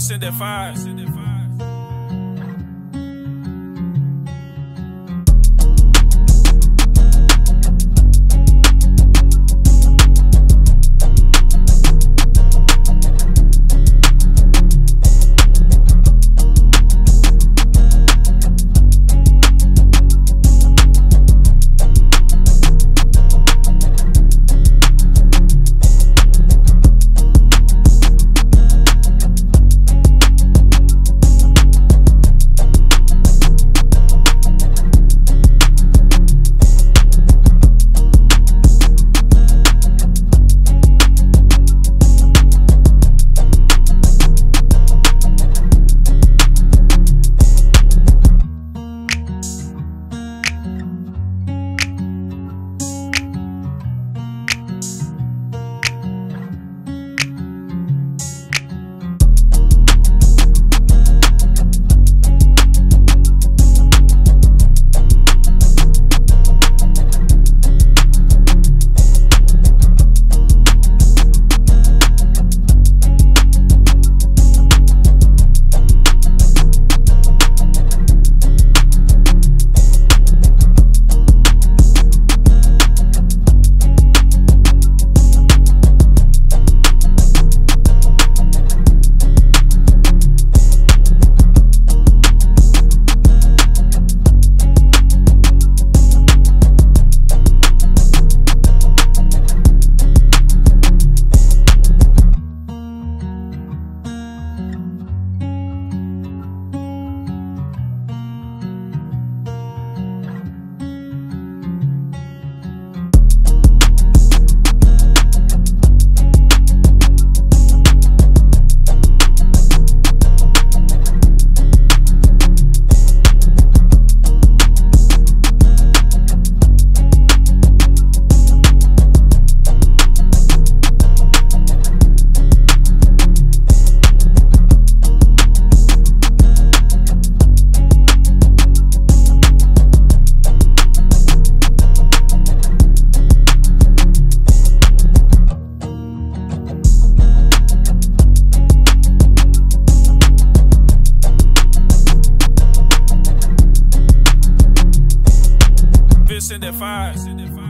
send that fire. Send that fire.